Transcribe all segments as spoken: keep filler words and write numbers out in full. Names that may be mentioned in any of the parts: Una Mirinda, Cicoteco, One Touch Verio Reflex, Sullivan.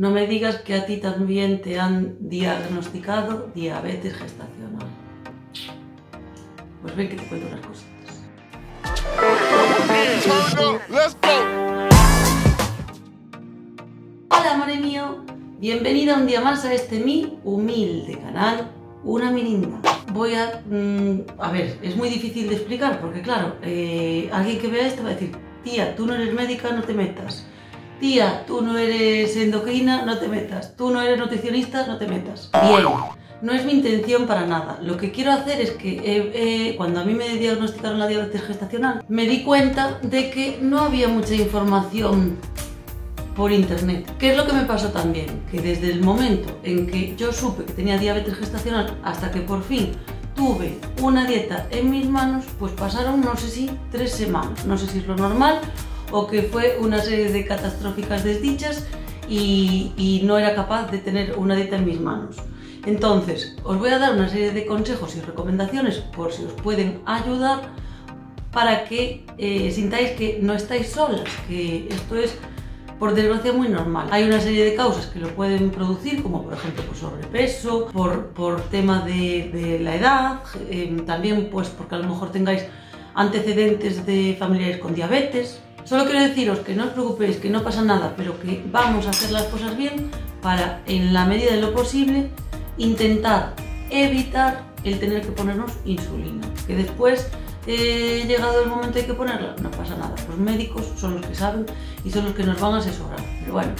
No me digas que a ti también te han diagnosticado diabetes gestacional. Pues ven que te cuento unas cosas. Hola, amore mío. Bienvenida un día más a este mi humilde canal, Una Mirinda. Voy a... Mmm, a ver, es muy difícil de explicar porque, claro, eh, alguien que vea esto va a decir: tía, tú no eres médica, no te metas. Tía, tú no eres endocrina, no te metas. Tú no eres nutricionista, no te metas. Bien, no es mi intención para nada. Lo que quiero hacer es que eh, eh, cuando a mí me diagnosticaron la diabetes gestacional, me di cuenta de que no había mucha información por internet. ¿Qué es lo que me pasó también? Que desde el momento en que yo supe que tenía diabetes gestacional hasta que por fin tuve una dieta en mis manos, pues pasaron, no sé si tres semanas, no sé si es lo normal o que fue una serie de catastróficas desdichas y, y no era capaz de tener una dieta en mis manos. Entonces, os voy a dar una serie de consejos y recomendaciones por si os pueden ayudar para que eh, sintáis que no estáis solas, que esto es, por desgracia, muy normal. Hay una serie de causas que lo pueden producir, como por ejemplo por sobrepeso, por, por tema de, de la edad, eh, también pues porque a lo mejor tengáis antecedentes de familiares con diabetes. Solo quiero deciros que no os preocupéis, que no pasa nada, pero que vamos a hacer las cosas bien para, en la medida de lo posible, intentar evitar el tener que ponernos insulina. Que después, eh, llegado el momento hay que ponerla, no pasa nada. Los médicos son los que saben y son los que nos van a asesorar. Pero bueno,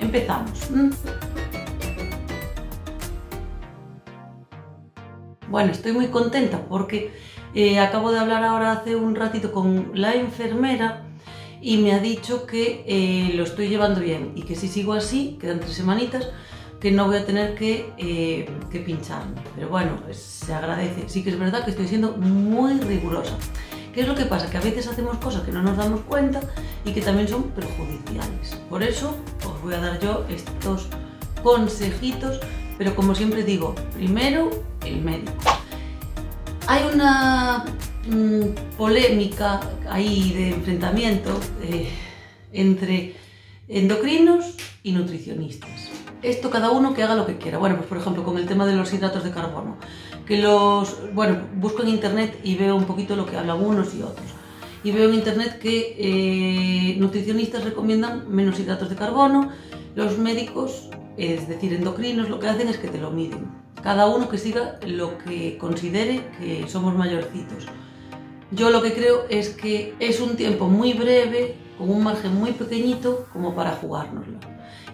empezamos. ¿Mm? Bueno, estoy muy contenta porque eh, acabo de hablar ahora hace un ratito con la enfermera y me ha dicho que eh, lo estoy llevando bien y que si sigo así, quedan tres semanitas, que no voy a tener que, eh, que pincharme. Pero bueno, pues se agradece. Sí que es verdad que estoy siendo muy rigurosa. ¿Qué es lo que pasa? Que a veces hacemos cosas que no nos damos cuenta y que también son perjudiciales. Por eso os voy a dar yo estos consejitos, pero como siempre digo, primero el médico. Hay una polémica ahí de enfrentamiento eh, entre endocrinos y nutricionistas. Esto cada uno que haga lo que quiera. Bueno, pues por ejemplo con el tema de los hidratos de carbono, que los, bueno, busco en internet y veo un poquito lo que hablan unos y otros, y veo en internet que eh, nutricionistas recomiendan menos hidratos de carbono, los médicos, es decir, endocrinos, lo que hacen es que te lo miden. Cada uno que siga lo que considere, que somos mayorcitos. Yo lo que creo es que es un tiempo muy breve, con un margen muy pequeñito, como para jugárnoslo.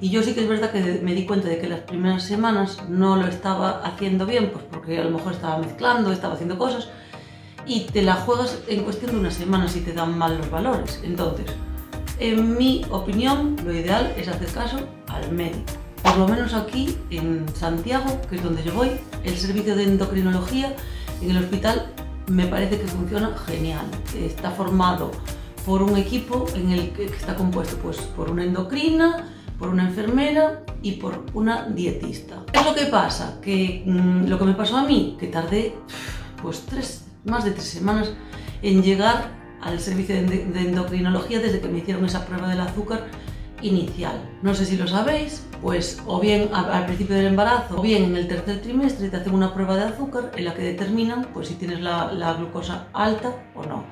Y yo sí que es verdad que me di cuenta de que las primeras semanas no lo estaba haciendo bien, pues porque a lo mejor estaba mezclando, estaba haciendo cosas, y te la juegas en cuestión de unas semanas si te dan mal los valores. Entonces, en mi opinión, lo ideal es hacer caso al médico. Por lo menos aquí, en Santiago, que es donde yo voy, el servicio de endocrinología en el hospital me parece que funciona genial. Está formado por un equipo en el que está compuesto pues, por una endocrina, por una enfermera y por una dietista. ¿Qué es lo que pasa? Que mmm, lo que me pasó a mí, que tardé pues, tres, más de tres semanas en llegar al servicio de, de endocrinología desde que me hicieron esa prueba del azúcar inicial. No sé si lo sabéis, pues o bien al principio del embarazo o bien en el tercer trimestre te hacen una prueba de azúcar en la que determinan pues, si tienes la, la glucosa alta o no.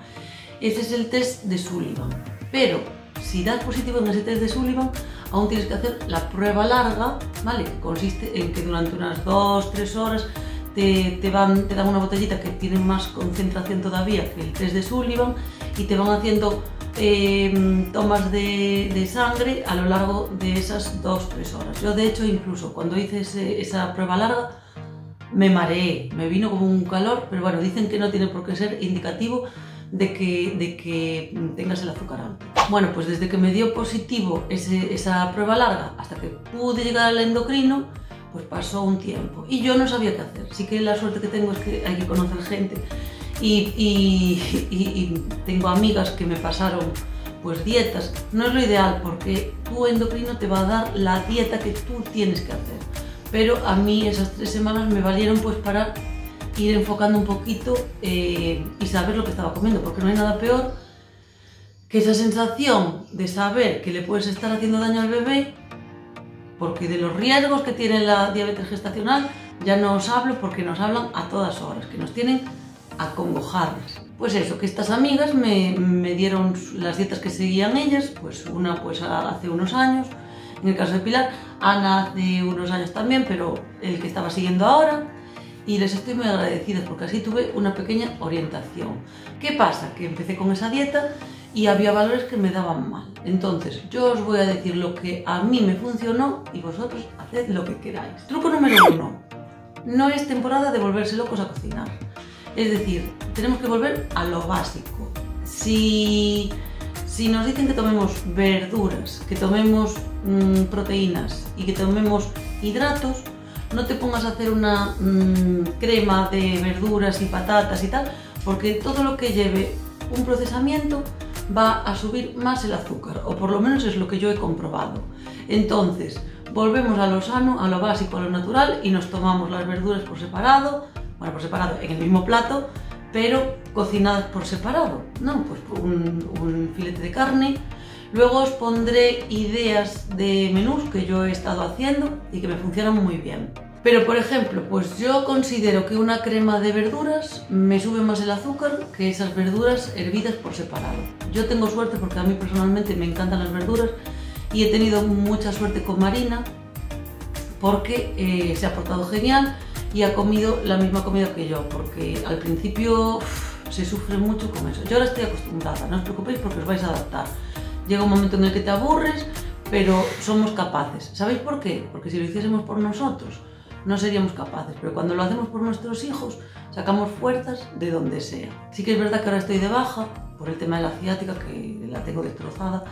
Ese es el test de Sullivan, pero si das positivo en ese test de Sullivan aún tienes que hacer la prueba larga, ¿vale? Que consiste en que durante unas dos a tres horas te, te, van, te dan una botellita que tiene más concentración todavía que el test de Sullivan y te van haciendo Eh, tomas de, de sangre a lo largo de esas dos a tres horas. Yo de hecho incluso cuando hice ese, esa prueba larga me mareé, me vino como un calor, pero bueno, dicen que no tiene por qué ser indicativo de que, de que tengas el azúcar alto. Bueno, pues desde que me dio positivo ese, esa prueba larga hasta que pude llegar al endocrino, pues pasó un tiempo y yo no sabía qué hacer. Sí que la suerte que tengo es que hay que conocer gente. Y, y, y, y tengo amigas que me pasaron pues dietas. No es lo ideal porque tu endocrino te va a dar la dieta que tú tienes que hacer, pero a mí esas tres semanas me valieron pues para ir enfocando un poquito eh, y saber lo que estaba comiendo, porque no hay nada peor que esa sensación de saber que le puedes estar haciendo daño al bebé porque de los riesgos que tiene la diabetes gestacional ya no os hablo, porque nos hablan a todas horas, que nos tienen acongojadas. Pues eso, que estas amigas me, me dieron las dietas que seguían ellas, pues una pues hace unos años, en el caso de Pilar, Ana hace unos años también, pero el que estaba siguiendo ahora, y les estoy muy agradecida porque así tuve una pequeña orientación. ¿Qué pasa? Que empecé con esa dieta y había valores que me daban mal. Entonces, yo os voy a decir lo que a mí me funcionó y vosotros haced lo que queráis. Truco número uno. No es temporada de volverse locos a cocinar. Es decir, tenemos que volver a lo básico. Si, si nos dicen que tomemos verduras, que tomemos mmm, proteínas y que tomemos hidratos, no te pongas a hacer una mmm, crema de verduras y patatas y tal, porque todo lo que lleve un procesamiento va a subir más el azúcar, o por lo menos es lo que yo he comprobado. Entonces, volvemos a lo sano, a lo básico, a lo natural, y nos tomamos las verduras por separado, bueno, por separado, en el mismo plato, pero cocinadas por separado, ¿no? Pues un, un filete de carne. Luego os pondré ideas de menús que yo he estado haciendo y que me funcionan muy bien. Pero por ejemplo, pues yo considero que una crema de verduras me sube más el azúcar que esas verduras hervidas por separado. Yo tengo suerte porque a mí personalmente me encantan las verduras y he tenido mucha suerte con Marina porque eh, se ha portado genial y ha comido la misma comida que yo, porque al principio uff, se sufre mucho con eso. Yo ahora estoy acostumbrada, no os preocupéis porque os vais a adaptar. Llega un momento en el que te aburres, pero somos capaces. ¿Sabéis por qué? Porque si lo hiciésemos por nosotros no seríamos capaces, pero cuando lo hacemos por nuestros hijos sacamos fuerzas de donde sea. Sí que es verdad que ahora estoy de baja por el tema de la ciática, que la tengo destrozada,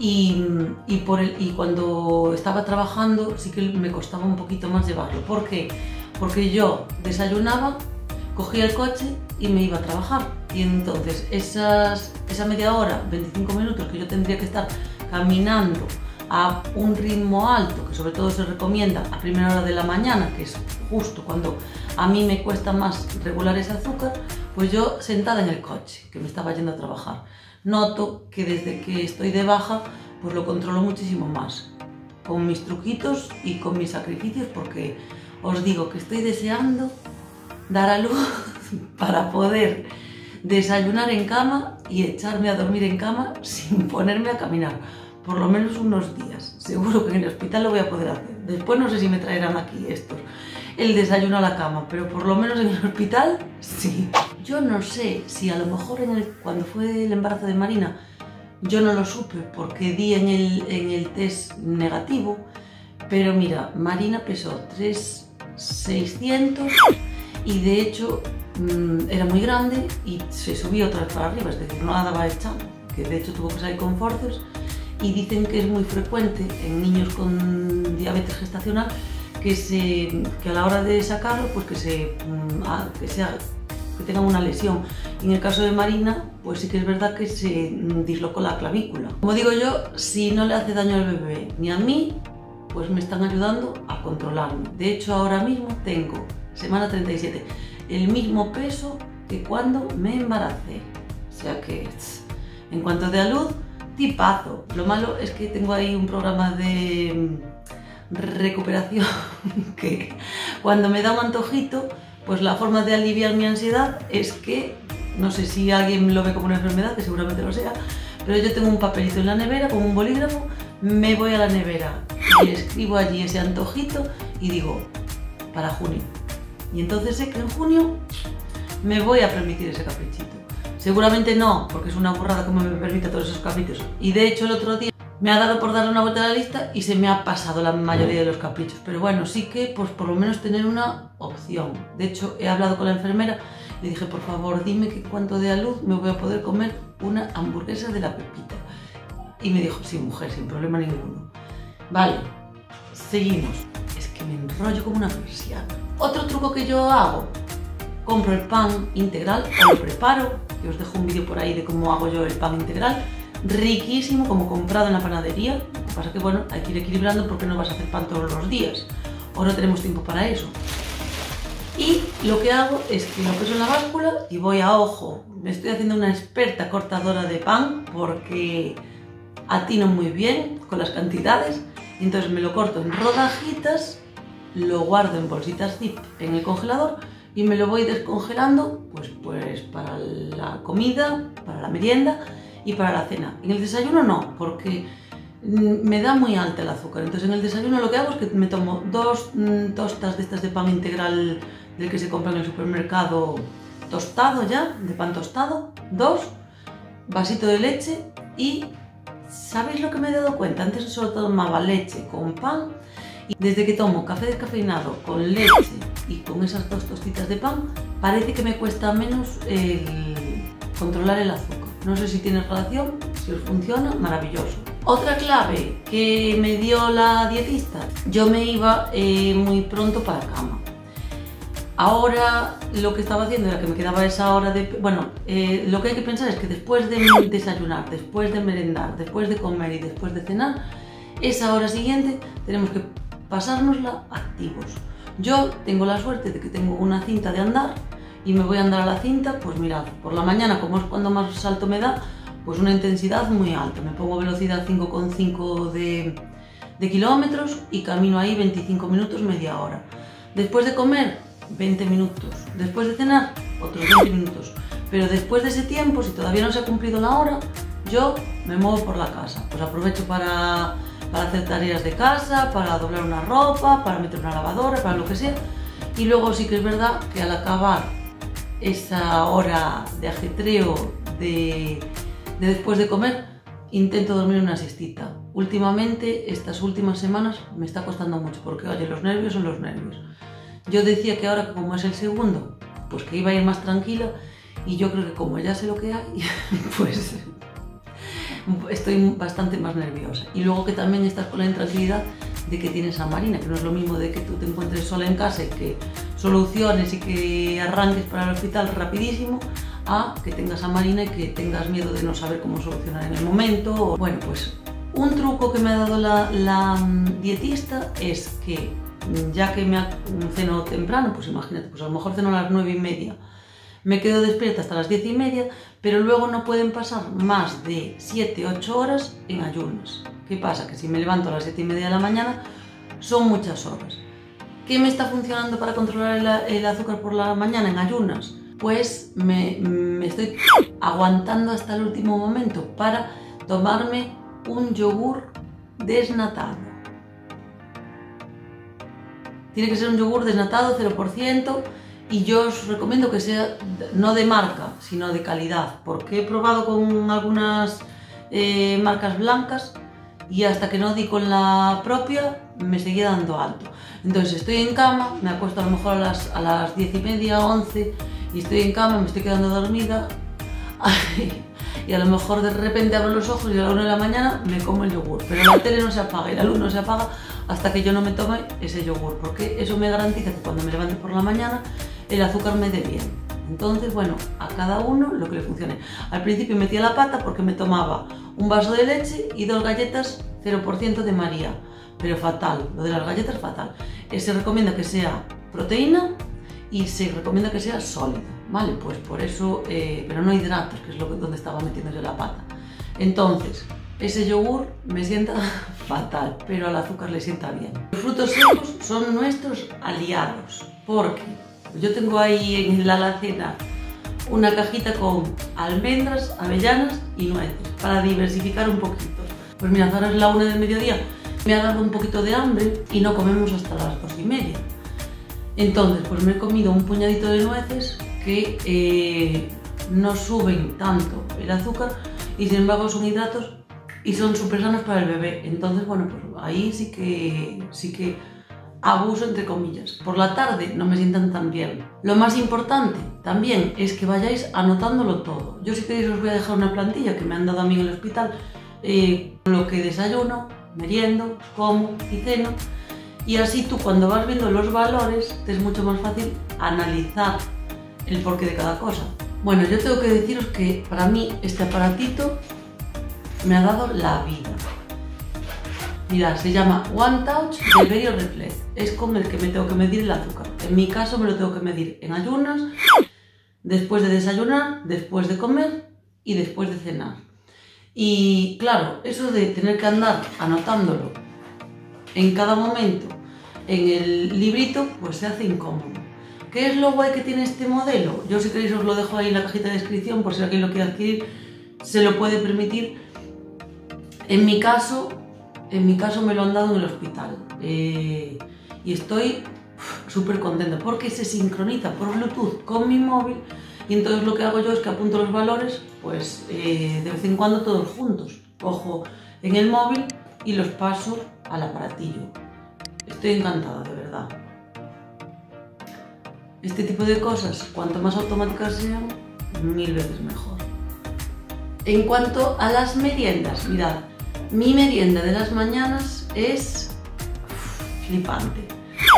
y, y, por el, y cuando estaba trabajando sí que me costaba un poquito más llevarlo. ¿Por qué? Porque yo desayunaba, cogía el coche y me iba a trabajar, y entonces esas, esa media hora, veinticinco minutos que yo tendría que estar caminando a un ritmo alto, que sobre todo se recomienda a primera hora de la mañana, que es justo cuando a mí me cuesta más regular ese azúcar, pues yo sentada en el coche, que me estaba yendo a trabajar, noto que desde que estoy de baja, pues lo controlo muchísimo más, con mis truquitos y con mis sacrificios, porque os digo que estoy deseando dar a luz para poder desayunar en cama y echarme a dormir en cama sin ponerme a caminar. Por lo menos unos días, seguro que en el hospital lo voy a poder hacer. Después no sé si me traerán aquí estos, el desayuno a la cama, pero por lo menos en el hospital sí. Yo no sé si a lo mejor en el, cuando fue el embarazo de Marina yo no lo supe porque di en el, en el test negativo, pero mira, Marina pesó tres mil seiscientos y de hecho mmm, era muy grande y se subía otra vez para arriba, es decir, no la daba hecha, que de hecho tuvo que salir con forces. Y dicen que es muy frecuente en niños con diabetes gestacional que, se, que a la hora de sacarlo, pues que, se, que, sea, que tengan una lesión. Y en el caso de Marina, pues sí que es verdad que se dislocó la clavícula. Como digo yo, si no le hace daño al bebé ni a mí, pues me están ayudando a controlarme. De hecho, ahora mismo tengo, semana treinta y siete, el mismo peso que cuando me embaracé. O sea que, en cuanto dé a luz, tipazo. Lo malo es que tengo ahí un programa de recuperación que cuando me da un antojito, pues la forma de aliviar mi ansiedad es que, no sé si alguien lo ve como una enfermedad, que seguramente lo sea, pero yo tengo un papelito en la nevera con un bolígrafo, me voy a la nevera y escribo allí ese antojito y digo, para junio. Y entonces sé que en junio me voy a permitir ese caprichito. Seguramente no, porque es una burrada como me permite todos esos caprichos. Y de hecho el otro día me ha dado por darle una vuelta a la lista y se me ha pasado la mayoría de los caprichos. Pero bueno, sí que pues por lo menos tener una opción. De hecho he hablado con la enfermera, le dije por favor dime que cuando dé a luz me voy a poder comer una hamburguesa de la Pepita. Y me dijo sí mujer, sin problema ninguno. Vale, seguimos. Es que me enrollo como una persiana. Otro truco que yo hago, compro el pan integral o lo preparo. Que os dejo un vídeo por ahí de cómo hago yo el pan integral, riquísimo, como comprado en la panadería. Lo que pasa es que bueno, hay que ir equilibrando porque no vas a hacer pan todos los días, o no tenemos tiempo para eso. Y lo que hago es que lo peso en la báscula y voy a ojo. Me estoy haciendo una experta cortadora de pan porque atino muy bien con las cantidades Y entonces me lo corto en rodajitas, lo guardo en bolsitas zip en el congelador y me lo voy descongelando pues, pues para la comida, para la merienda y para la cena. En el desayuno no, porque me da muy alta el azúcar, entonces en el desayuno lo que hago es que me tomo dos mm, tostas de estas de pan integral del que se compra en el supermercado tostado ya, de pan tostado, dos, vasito de leche y... ¿Sabéis lo que me he dado cuenta? Antes solo tomaba leche con pan y desde que tomo café descafeinado con leche y con esas dos tostitas de pan, parece que me cuesta menos el controlar el azúcar. No sé si tiene relación, si os funciona, maravilloso. Otra clave que me dio la dietista, yo me iba eh, muy pronto para cama. Ahora lo que estaba haciendo era que me quedaba esa hora de... Bueno, eh, lo que hay que pensar es que después de desayunar, después de merendar, después de comer y después de cenar, esa hora siguiente tenemos que pasárnosla activos. Yo tengo la suerte de que tengo una cinta de andar y me voy a andar a la cinta, pues mirad, por la mañana, como es cuando más salto me da, pues una intensidad muy alta. Me pongo velocidad cinco coma cinco de, de kilómetros y camino ahí veinticinco minutos, media hora. Después de comer... veinte minutos, después de cenar otros veinte minutos, pero después de ese tiempo, si todavía no se ha cumplido la hora, yo me muevo por la casa, pues aprovecho para, para hacer tareas de casa, para doblar una ropa, para meter una lavadora, para lo que sea, y luego sí que es verdad que al acabar esa hora de ajetreo de, de después de comer, intento dormir una siestita. Últimamente, estas últimas semanas me está costando mucho, porque oye, los nervios son los nervios. Yo decía que ahora, como es el segundo, pues que iba a ir más tranquila y yo creo que como ya sé lo que hay, pues estoy bastante más nerviosa. Y luego que también estás con la intranquilidad de que tienes a Marina, que no es lo mismo de que tú te encuentres sola en casa y que soluciones y que arranques para el hospital rapidísimo, a que tengas a Marina y que tengas miedo de no saber cómo solucionar en el momento. Bueno, pues un truco que me ha dado la, la dietista es que ya que me ceno temprano, pues imagínate, pues a lo mejor ceno a las nueve y media, me quedo despierta hasta las diez y media, pero luego no pueden pasar más de siete u ocho horas en ayunas. ¿Qué pasa? Que si me levanto a las siete y media de la mañana, son muchas horas. ¿Qué me está funcionando para controlar el, el azúcar por la mañana en ayunas? Pues me, me estoy aguantando hasta el último momento para tomarme un yogur desnatado. Tiene que ser un yogur desnatado, cero por ciento, y yo os recomiendo que sea no de marca, sino de calidad, porque he probado con algunas eh, marcas blancas y hasta que no di con la propia, me seguía dando alto. Entonces estoy en cama, me acuesto a lo mejor a las, a las diez y media, once, y estoy en cama, me estoy quedando dormida, y a lo mejor de repente abro los ojos y a la una de la mañana me como el yogur, pero la tele no se apaga y la luz no se apaga hasta que yo no me tome ese yogur, porque eso me garantiza que cuando me levante por la mañana el azúcar me dé bien. Entonces, bueno, a cada uno lo que le funcione. Al principio metía la pata porque me tomaba un vaso de leche y dos galletas cero por ciento de María, pero fatal, lo de las galletas fatal. Se recomienda que sea proteína y se recomienda que sea sólida, ¿vale? Pues por eso, eh, pero no hidratos, que es lo que, donde estaba metiéndose la pata. Entonces, ese yogur me sienta fatal, pero al azúcar le sienta bien. Los frutos secos son nuestros aliados, porque yo tengo ahí en la alacena una cajita con almendras, avellanas y nueces, para diversificar un poquito. Pues mirad, ahora es la una del mediodía, me ha dado un poquito de hambre y no comemos hasta las dos y media. Entonces, pues me he comido un puñadito de nueces que eh, no suben tanto el azúcar y sin embargo son hidratos y son súper sanos para el bebé. Entonces, bueno, pues ahí sí que, sí que abuso, entre comillas. Por la tarde no me sientan tan bien. Lo más importante también es que vayáis anotándolo todo. Yo, si queréis, os voy a dejar una plantilla que me han dado a mí en el hospital, eh, lo que desayuno, meriendo, como y ceno. Y así tú, cuando vas viendo los valores, te es mucho más fácil analizar el porqué de cada cosa. Bueno, yo tengo que deciros que para mí este aparatito me ha dado la vida. Mirad, se llama One Touch Verio Reflex. Es con el que me tengo que medir el azúcar. En mi caso me lo tengo que medir en ayunas, después de desayunar, después de comer y después de cenar. Y claro, eso de tener que andar anotándolo en cada momento en el librito, pues se hace incómodo. ¿Qué es lo guay que tiene este modelo? Yo, si queréis, os lo dejo ahí en la cajita de descripción por si alguien lo quiere adquirir, se lo puede permitir. En mi caso, en mi caso me lo han dado en el hospital eh, y estoy súper contenta porque se sincroniza por Bluetooth con mi móvil, y entonces lo que hago yo es que apunto los valores, pues eh, de vez en cuando todos juntos, cojo en el móvil y los paso al aparatillo. Estoy encantada, de verdad. Este tipo de cosas, cuanto más automáticas sean, mil veces mejor. En cuanto a las meriendas, mirad, mi merienda de las mañanas es uff, flipante.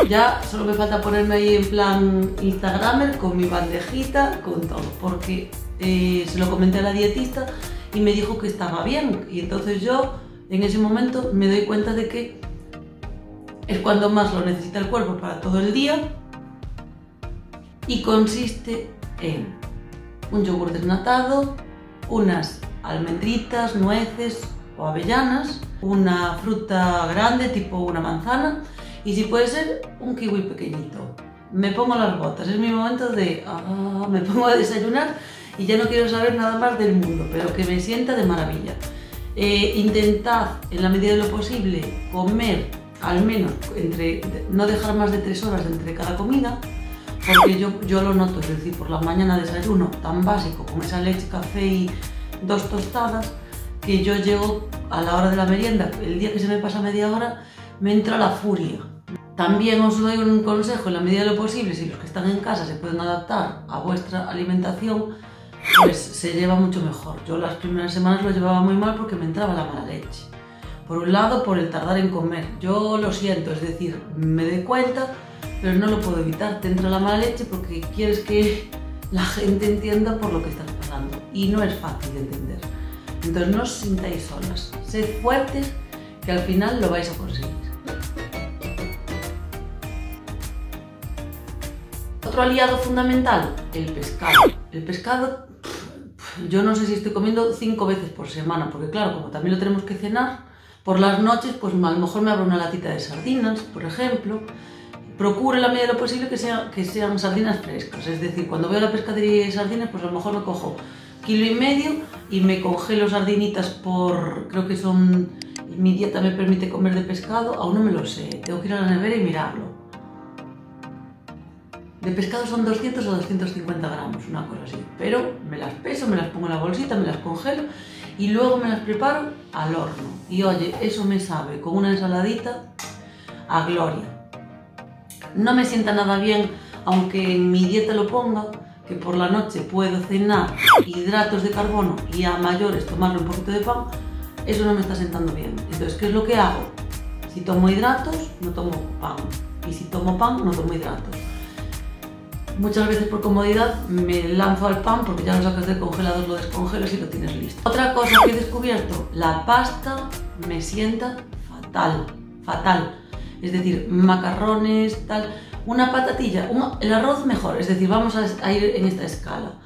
Ya solo me falta ponerme ahí en plan Instagramer con mi bandejita, con todo, porque eh, se lo comenté a la dietista y me dijo que estaba bien, y entonces yo en ese momento me doy cuenta de que es cuando más lo necesita el cuerpo para todo el día, y consiste en un yogur desnatado, unas almendritas, nueces o avellanas, una fruta grande tipo una manzana, y si puede ser un kiwi pequeñito. Me pongo las botas, es mi momento de... Ah, me pongo a desayunar y ya no quiero saber nada más del mundo, pero que me sienta de maravilla. Eh, intentad, en la medida de lo posible, comer al menos, entre, no dejar más de tres horas entre cada comida, porque yo, yo lo noto, es decir, por la mañana desayuno tan básico, con esa leche, café y dos tostadas, que yo llego a la hora de la merienda, el día que se me pasa media hora, me entra la furia. También os doy un consejo, en la medida de lo posible, si los que están en casa se pueden adaptar a vuestra alimentación, pues se lleva mucho mejor. Yo las primeras semanas lo llevaba muy mal porque me entraba la mala leche. Por un lado, por el tardar en comer. Yo lo siento, es decir, me doy cuenta, pero no lo puedo evitar. Te entra la mala leche porque quieres que la gente entienda por lo que estás pasando. Y no es fácil de entender. Entonces no os sintáis solas. Sed fuertes, que al final lo vais a conseguir. Otro aliado fundamental, el pescado. El pescado, yo no sé si estoy comiendo cinco veces por semana, porque claro, como también lo tenemos que cenar, por las noches pues a lo mejor me abro una latita de sardinas, por ejemplo. Procuro en la medida de lo posible que, sea, que sean sardinas frescas, es decir, cuando voy a la pescadería de sardinas, pues a lo mejor me cojo kilo y medio y me congelo sardinitas por, creo que son, mi dieta me permite comer de pescado, aún no me lo sé, tengo que ir a la nevera y mirarlo. De pescado son doscientos o doscientos cincuenta gramos, una cosa así, pero me las peso, me las pongo en la bolsita, me las congelo y luego me las preparo al horno. Y oye, eso me sabe con una ensaladita a gloria. No me sienta nada bien, aunque en mi dieta lo ponga, que por la noche puedo cenar hidratos de carbono y a mayores tomarle un poquito de pan, eso no me está sentando bien. Entonces, ¿qué es lo que hago? Si tomo hidratos, no tomo pan, y si tomo pan, no tomo hidratos. Muchas veces por comodidad me lanzo al pan porque ya lo sacas del congelador, lo descongelas y lo tienes listo. Otra cosa que he descubierto, la pasta me sienta fatal, fatal. Es decir, macarrones, tal, una patatilla, un, el arroz mejor, es decir, vamos a, a ir en esta escala.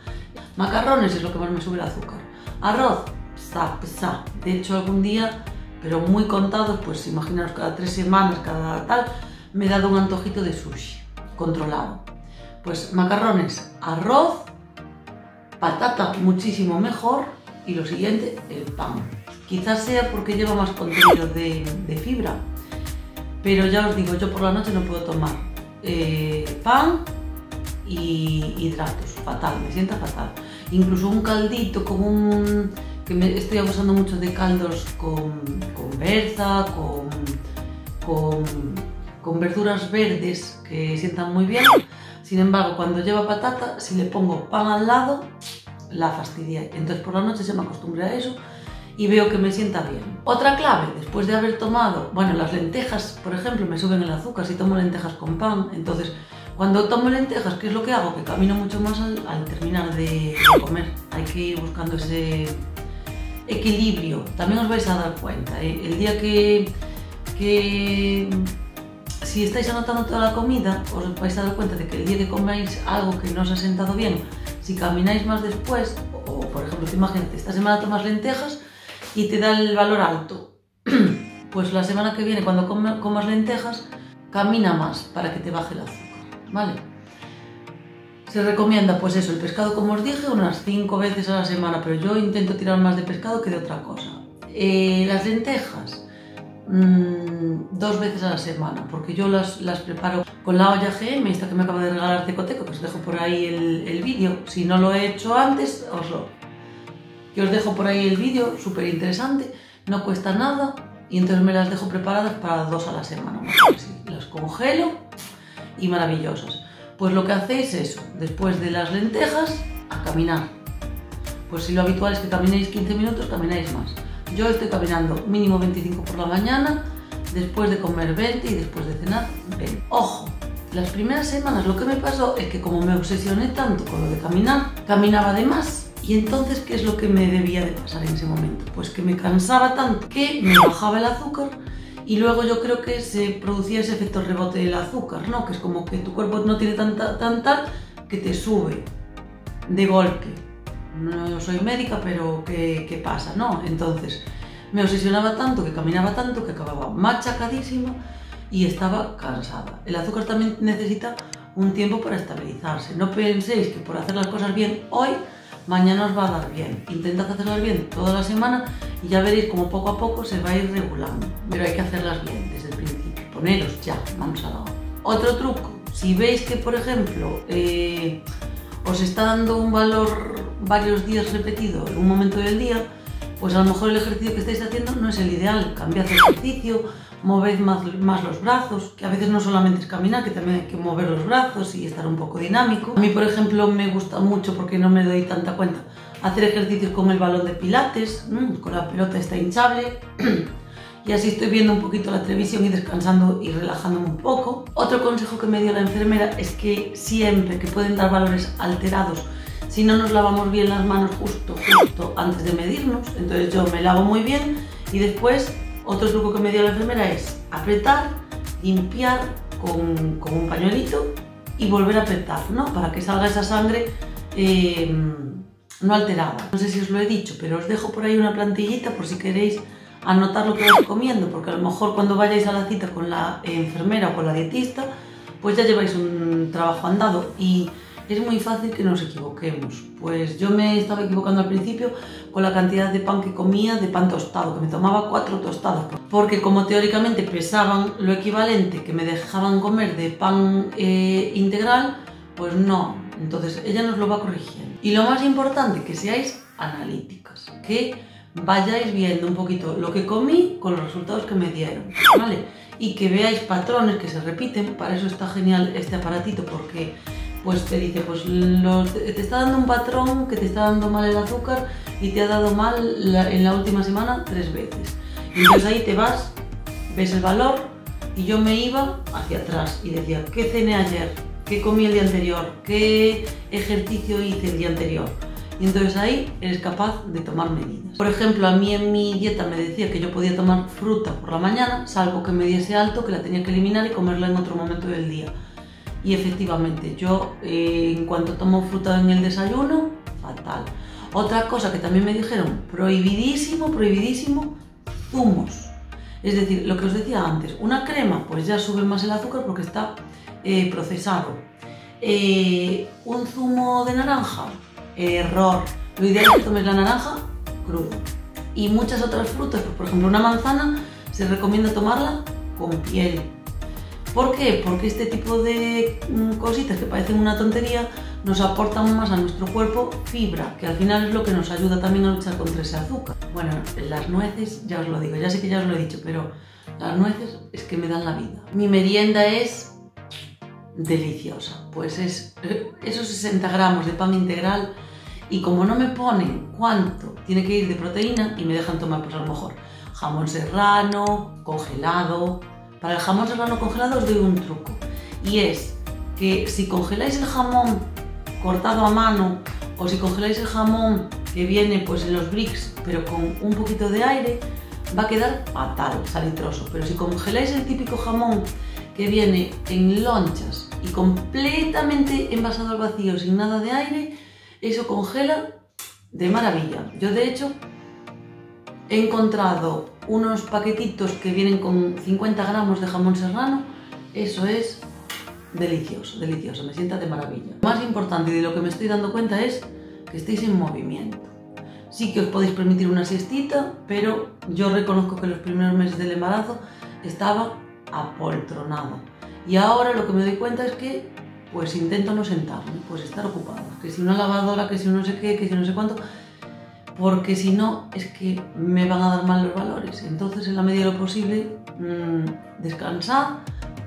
Macarrones es lo que más me sube el azúcar. Arroz, psa, psa. De hecho algún día, pero muy contados, pues imaginaros cada tres semanas, cada tal, me he dado un antojito de sushi, controlado. Pues macarrones, arroz, patata muchísimo mejor, y lo siguiente, el pan. Quizás sea porque lleva más contenido de, de fibra, pero ya os digo, yo por la noche no puedo tomar eh, pan y hidratos, fatal, me sienta fatal. Incluso un caldito con un... que me estoy abusando mucho de caldos con, con berza, con, con, con verduras verdes que sientan muy bien. Sin embargo, cuando lleva patata, si le pongo pan al lado, la fastidia. Entonces por la noche se me acostumbra a eso y veo que me sienta bien. Otra clave, después de haber tomado, bueno, las lentejas, por ejemplo, me suben el azúcar si tomo lentejas con pan. Entonces, cuando tomo lentejas, ¿qué es lo que hago? Que camino mucho más al, al terminar de, de comer. Hay que ir buscando ese equilibrio. También os vais a dar cuenta, ¿eh? El día que... que si estáis anotando toda la comida, os vais a dar cuenta de que el día que comáis algo que no os ha sentado bien, si camináis más después, o por ejemplo, imagínate, esta semana tomas lentejas y te da el valor alto, pues la semana que viene cuando com- comas lentejas, camina más para que te baje el azúcar, ¿vale? Se recomienda pues eso, el pescado como os dije, unas cinco veces a la semana, pero yo intento tirar más de pescado que de otra cosa. Eh, las lentejas, mmm, dos veces a la semana, porque yo las, las preparo con la olla G M, esta que me acaba de regalar Cicoteco, que os dejo por ahí el, el vídeo, si no lo he hecho antes, os lo... que os dejo por ahí el vídeo, súper interesante, no cuesta nada, y entonces me las dejo preparadas para dos a la semana, más o menos, las congelo y maravillosas. Pues lo que hacéis es eso, después de las lentejas, a caminar. Pues si lo habitual es que caminéis quince minutos, camináis más. Yo estoy caminando mínimo veinticinco por la mañana, después de comer veinte y después de cenar veinte. ¡Ojo! Las primeras semanas lo que me pasó es que como me obsesioné tanto con lo de caminar, caminaba de más. Y entonces, ¿qué es lo que me debía de pasar en ese momento? Pues que me cansaba tanto que me bajaba el azúcar y luego yo creo que se producía ese efecto rebote del azúcar, ¿no? Que es como que tu cuerpo no tiene tanta, tanta que te sube de golpe. No soy médica, pero ¿qué, qué pasa, no? Entonces, me obsesionaba tanto, que caminaba tanto, que acababa machacadísima y estaba cansada. El azúcar también necesita un tiempo para estabilizarse. No penséis que por hacer las cosas bien hoy, mañana os va a dar bien. Intentad hacerlas bien toda la semana y ya veréis como poco a poco se va a ir regulando. Pero hay que hacerlas bien desde el principio. Poneros ya, vamos a la hora. Otro truco, si veis que por ejemplo eh, os está dando un valor varios días repetido en un momento del día, pues a lo mejor el ejercicio que estáis haciendo no es el ideal. Cambiad el ejercicio, moved más, más los brazos, que a veces no solamente es caminar, que también hay que mover los brazos y estar un poco dinámico. A mí, por ejemplo, me gusta mucho, porque no me doy tanta cuenta, hacer ejercicios con el balón de pilates, con la pelota esta hinchable, y así estoy viendo un poquito la televisión y descansando y relajándome un poco. Otro consejo que me dio la enfermera es que siempre que pueden dar valores alterados, si no nos lavamos bien las manos justo, justo antes de medirnos, entonces yo me lavo muy bien y después... Otro truco que me dio la enfermera es apretar, limpiar con, con un pañuelito y volver a apretar, ¿no? Para que salga esa sangre eh, no alterada. No sé si os lo he dicho, pero os dejo por ahí una plantillita por si queréis anotar lo que vais comiendo, porque a lo mejor cuando vayáis a la cita con la enfermera o con la dietista, pues ya lleváis un trabajo andado y es muy fácil que nos equivoquemos. Pues yo me estaba equivocando al principio con la cantidad de pan que comía, de pan tostado, que me tomaba cuatro tostadas, porque como teóricamente pesaban lo equivalente que me dejaban comer de pan eh, integral, pues no. Entonces ella nos lo va corrigiendo. Y lo más importante, que seáis analíticas, que vayáis viendo un poquito lo que comí con los resultados que me dieron, ¿vale? Y que veáis patrones que se repiten. Para eso está genial este aparatito, porque pues te dice, pues los, te está dando un patrón que te está dando mal el azúcar y te ha dado mal la, en la última semana tres veces. Y entonces ahí te vas, ves el valor y yo me iba hacia atrás y decía, ¿qué cené ayer? ¿Qué comí el día anterior? ¿Qué ejercicio hice el día anterior? Y entonces ahí eres capaz de tomar medidas. Por ejemplo, a mí en mi dieta me decía que yo podía tomar fruta por la mañana, salvo que me diese alto, que la tenía que eliminar y comerla en otro momento del día. Y efectivamente, yo eh, en cuanto tomo fruta en el desayuno, fatal. Otra cosa que también me dijeron, prohibidísimo, prohibidísimo, zumos. Es decir, lo que os decía antes, una crema, pues ya sube más el azúcar porque está eh, procesado. Eh, un zumo de naranja, error. Lo ideal es que tomes la naranja cruda. Y muchas otras frutas, pues, por ejemplo una manzana, se recomienda tomarla con piel. ¿Por qué? Porque este tipo de cositas que parecen una tontería nos aportan más a nuestro cuerpo fibra, que al final es lo que nos ayuda también a luchar contra ese azúcar. Bueno, las nueces, ya os lo digo, ya sé que ya os lo he dicho, pero las nueces es que me dan la vida. Mi merienda es deliciosa, pues es esos sesenta gramos de pan integral, y como no me ponen cuánto tiene que ir de proteína y me dejan tomar, pues a lo mejor jamón serrano, congelado. Para el jamón serrano congelado os doy un truco, y es que si congeláis el jamón cortado a mano o si congeláis el jamón que viene pues en los bricks pero con un poquito de aire, va a quedar fatal, salitroso. Pero si congeláis el típico jamón que viene en lonchas y completamente envasado al vacío, sin nada de aire, eso congela de maravilla. Yo de hecho He encontrado unos paquetitos que vienen con cincuenta gramos de jamón serrano. Eso es delicioso, delicioso, me sienta de maravilla. Lo más importante de lo que me estoy dando cuenta es que estéis en movimiento. Sí que os podéis permitir una siestita, pero yo reconozco que los primeros meses del embarazo estaba apoltronado. Y ahora lo que me doy cuenta es que pues intento no sentarme, pues estar ocupada. Que si una lavadora, que si no sé qué, que si no sé cuánto, porque si no es que me van a dar mal los valores. Entonces, en la medida de lo posible, mmm, descansad,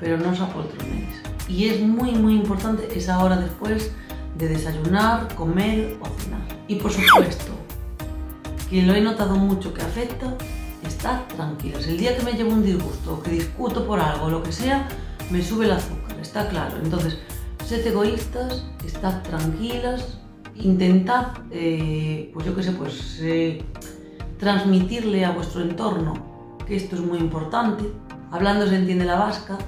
pero no os apoltronéis. Y es muy muy importante esa hora después de desayunar, comer o cenar. Y por supuesto, que lo he notado mucho que afecta, estar tranquilos. El día que me llevo un disgusto o que discuto por algo, lo que sea, me sube el azúcar, está claro. Entonces, sed egoístas, estad tranquilas, intentad, eh, pues yo qué sé, pues eh, transmitirle a vuestro entorno que esto es muy importante, hablando se entiende la vasca,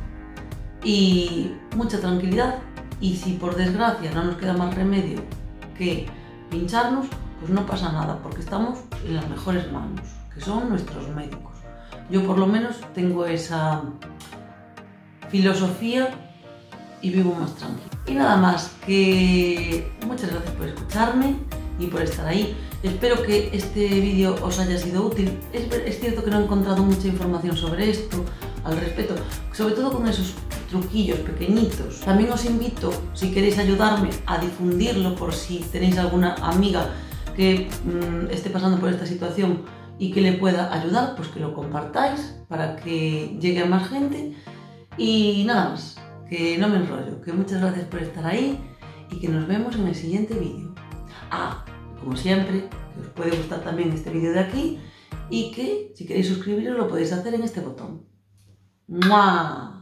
y mucha tranquilidad. Y si por desgracia no nos queda más remedio que pincharnos, pues no pasa nada, porque estamos en las mejores manos, que son nuestros médicos. Yo por lo menos tengo esa filosofía y vivo más tranquilo. Y nada más, que muchas gracias por escucharme y por estar ahí. Espero que este vídeo os haya sido útil. Es, es cierto que no he encontrado mucha información sobre esto, al respecto, sobre todo con esos truquillos pequeñitos. También os invito, si queréis ayudarme, a difundirlo por si tenéis alguna amiga que mmm, esté pasando por esta situación y que le pueda ayudar, pues que lo compartáis para que llegue a más gente. Y nada más, que no me enrollo, que muchas gracias por estar ahí y que nos vemos en el siguiente vídeo. Ah, como siempre, que os puede gustar también este vídeo de aquí y que si queréis suscribiros lo podéis hacer en este botón. ¡Mua!